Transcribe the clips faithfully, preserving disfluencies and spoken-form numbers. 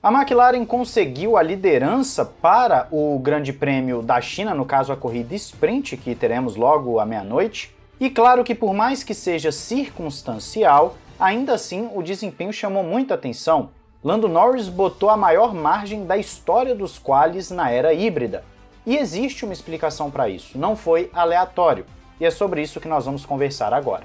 A McLaren conseguiu a liderança para o Grande Prêmio da China, no caso a corrida sprint, que teremos logo à meia-noite, e claro que por mais que seja circunstancial, ainda assim o desempenho chamou muita atenção. Lando Norris botou a maior margem da história dos qualis na era híbrida. E existe uma explicação para isso, não foi aleatório, e é sobre isso que nós vamos conversar agora.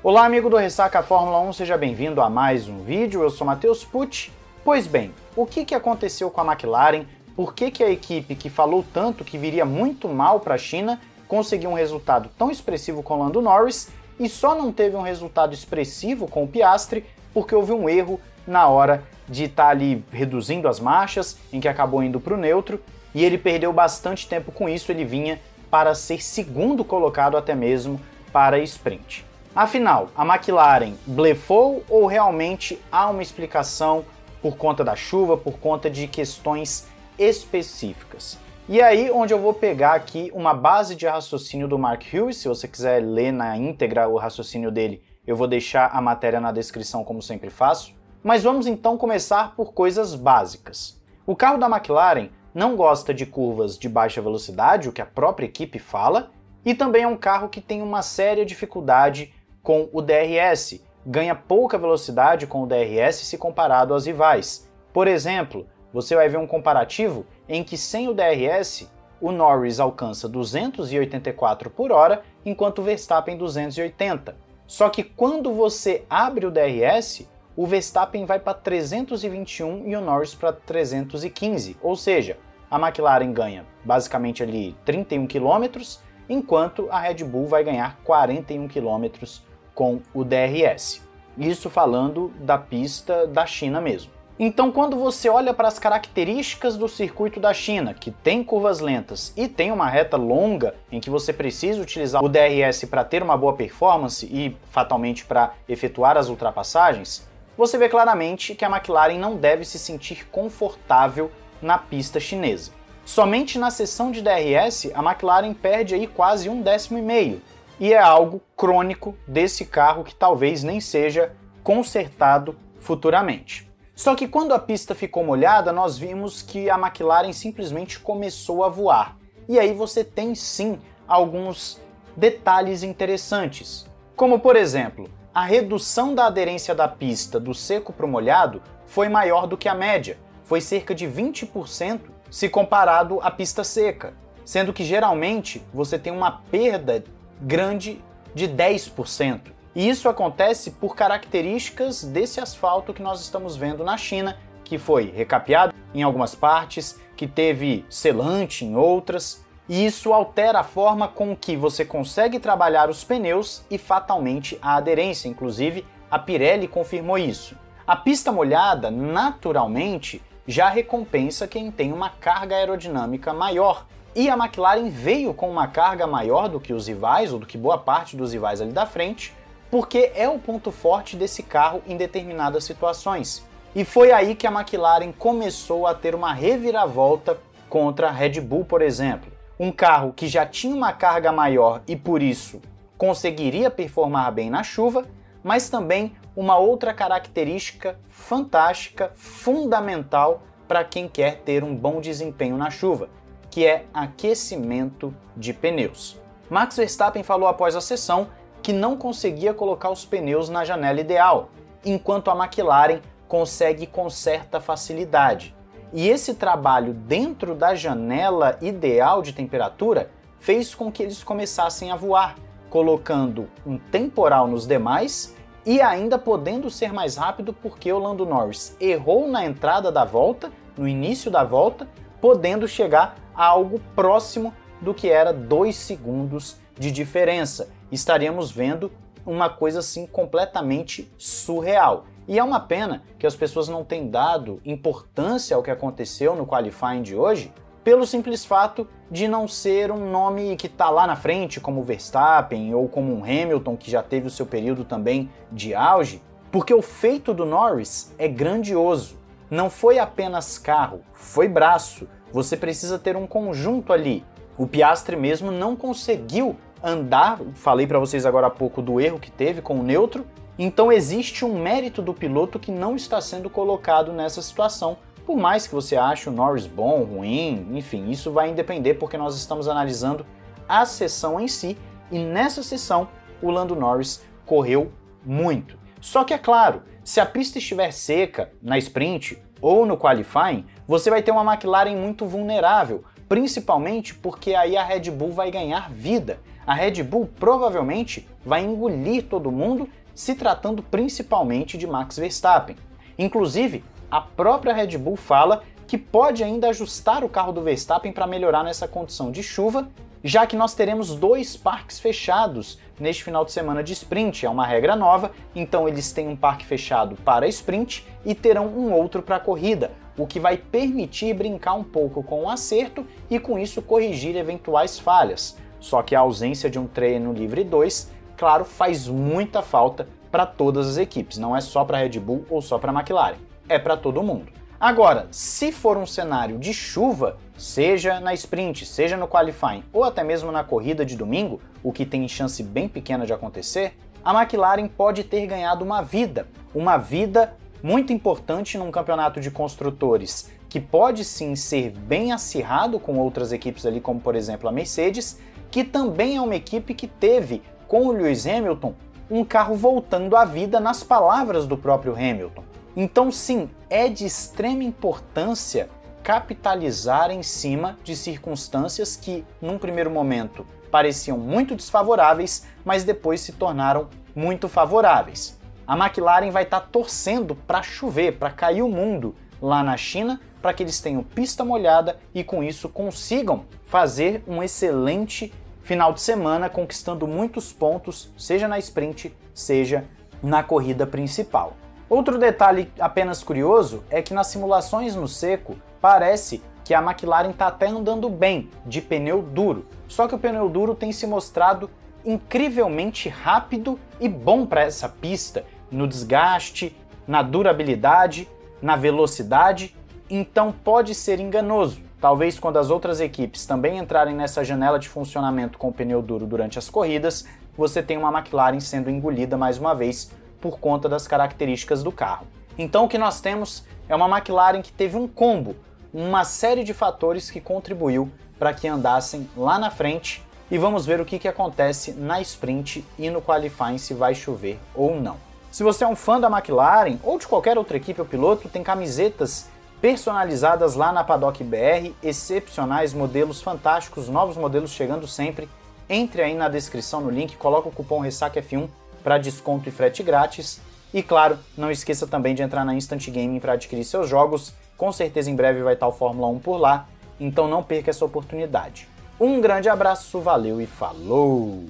Olá amigo do Ressaca Fórmula um, seja bem-vindo a mais um vídeo, eu sou Matheus Pucci. Pois bem, o que, que aconteceu com a McLaren, por que, que a equipe que falou tanto que viria muito mal para a China conseguiu um resultado tão expressivo com o Lando Norris e só não teve um resultado expressivo com o Piastri porque houve um erro na hora de estar tá ali reduzindo as marchas, em que acabou indo para o neutro e ele perdeu bastante tempo com isso, ele vinha para ser segundo colocado até mesmo para a sprint. Afinal, a McLaren blefou ou realmente há uma explicação por conta da chuva, por conta de questões específicas? E aí onde eu vou pegar aqui uma base de raciocínio do Mark Hughes, se você quiser ler na íntegra o raciocínio dele, eu vou deixar a matéria na descrição como sempre faço. Mas vamos então começar por coisas básicas. O carro da McLaren não gosta de curvas de baixa velocidade, o que a própria equipe fala, e também é um carro que tem uma séria dificuldade com o D R S, ganha pouca velocidade com o D R S se comparado aos rivais. Por exemplo, você vai ver um comparativo em que sem o D R S, o Norris alcança duzentos e oitenta e quatro por hora, enquanto o Verstappen duzentos e oitenta. Só que quando você abre o D R S, o Verstappen vai para trezentos e vinte e um e o Norris para trezentos e quinze, ou seja, a McLaren ganha basicamente ali trinta e um quilômetros, enquanto a Red Bull vai ganhar quarenta e um quilômetros com o D R S. Isso falando da pista da China mesmo. Então quando você olha para as características do circuito da China, que tem curvas lentas e tem uma reta longa em que você precisa utilizar o D R S para ter uma boa performance e fatalmente para efetuar as ultrapassagens, você vê claramente que a McLaren não deve se sentir confortável na pista chinesa. Somente na seção de D R S, a McLaren perde aí quase um décimo e meio, e é algo crônico desse carro que talvez nem seja consertado futuramente. Só que quando a pista ficou molhada, nós vimos que a McLaren simplesmente começou a voar, e aí você tem sim alguns detalhes interessantes, como por exemplo, a redução da aderência da pista do seco para o molhado foi maior do que a média, foi cerca de vinte por cento se comparado à pista seca, sendo que geralmente você tem uma perda grande de dez por cento. E isso acontece por características desse asfalto que nós estamos vendo na China, que foi recapeado em algumas partes, que teve selante em outras, e isso altera a forma com que você consegue trabalhar os pneus e fatalmente a aderência, inclusive a Pirelli confirmou isso. A pista molhada, naturalmente, já recompensa quem tem uma carga aerodinâmica maior, e a McLaren veio com uma carga maior do que os rivais, ou do que boa parte dos rivais ali da frente, porque é o ponto forte desse carro em determinadas situações. E foi aí que a McLaren começou a ter uma reviravolta contra a Red Bull, por exemplo. Um carro que já tinha uma carga maior e por isso conseguiria performar bem na chuva, mas também uma outra característica fantástica, fundamental para quem quer ter um bom desempenho na chuva, que é aquecimento de pneus. Max Verstappen falou após a sessão que não conseguia colocar os pneus na janela ideal, enquanto a McLaren consegue com certa facilidade. E esse trabalho dentro da janela ideal de temperatura fez com que eles começassem a voar, colocando um temporal nos demais e ainda podendo ser mais rápido porque o Lando Norris errou na entrada da volta, no início da volta, podendo chegar a algo próximo do que era dois segundos de diferença. Estaríamos vendo uma coisa assim completamente surreal. E é uma pena que as pessoas não tenham dado importância ao que aconteceu no qualifying de hoje, pelo simples fato de não ser um nome que está lá na frente, como o Verstappen ou como um Hamilton, que já teve o seu período também de auge, porque o feito do Norris é grandioso. Não foi apenas carro, foi braço. Você precisa ter um conjunto ali. O Piastri mesmo não conseguiu andar, falei para vocês agora há pouco do erro que teve com o neutro, Então existe um mérito do piloto que não está sendo colocado nessa situação. Por mais que você ache o Norris bom, ruim, enfim, isso vai depender porque nós estamos analisando a sessão em si, e nessa sessão o Lando Norris correu muito. Só que é claro, se a pista estiver seca na sprint ou no qualifying, você vai ter uma McLaren muito vulnerável, principalmente porque aí a Red Bull vai ganhar vida. A Red Bull provavelmente vai engolir todo mundo, se tratando principalmente de Max Verstappen. Inclusive, a própria Red Bull fala que pode ainda ajustar o carro do Verstappen para melhorar nessa condição de chuva, já que nós teremos dois parques fechados neste final de semana de sprint. É uma regra nova, então eles têm um parque fechado para sprint e terão um outro para corrida, o que vai permitir brincar um pouco com o acerto e com isso corrigir eventuais falhas. Só que a ausência de um treino livre dois, claro, faz muita falta para todas as equipes, não é só para a Red Bull ou só para a McLaren, é para todo mundo. Agora, se for um cenário de chuva, seja na sprint, seja no qualifying ou até mesmo na corrida de domingo, o que tem chance bem pequena de acontecer, a McLaren pode ter ganhado uma vida, uma vida muito importante num campeonato de construtores que pode sim ser bem acirrado com outras equipes ali, como por exemplo a Mercedes, que também é uma equipe que teve com o Lewis Hamilton um carro voltando à vida, nas palavras do próprio Hamilton. Então sim, é de extrema importância capitalizar em cima de circunstâncias que, num primeiro momento, pareciam muito desfavoráveis, mas depois se tornaram muito favoráveis. A McLaren vai estar torcendo para chover, para cair o mundo lá na China, para que eles tenham pista molhada e com isso consigam fazer um excelente final de semana, conquistando muitos pontos, seja na sprint, seja na corrida principal. Outro detalhe apenas curioso é que nas simulações no seco parece que a McLaren está até andando bem de pneu duro, só que o pneu duro tem se mostrado incrivelmente rápido e bom para essa pista, no desgaste, na durabilidade, na velocidade, então pode ser enganoso. Talvez quando as outras equipes também entrarem nessa janela de funcionamento com o pneu duro durante as corridas, você tenha uma McLaren sendo engolida mais uma vez por conta das características do carro. Então o que nós temos é uma McLaren que teve um combo, uma série de fatores que contribuiu para que andassem lá na frente, e vamos ver o que, que acontece na sprint e no qualifying, se vai chover ou não. Se você é um fã da McLaren ou de qualquer outra equipe ou piloto, tem camisetas personalizadas lá na Paddock B R, excepcionais, modelos fantásticos, novos modelos chegando sempre. Entre aí na descrição no link, coloca o cupom Ressaca F um para desconto e frete grátis. E claro, não esqueça também de entrar na Instant Gaming para adquirir seus jogos, com certeza em breve vai estar o Fórmula um por lá, então não perca essa oportunidade. Um grande abraço, valeu e falou!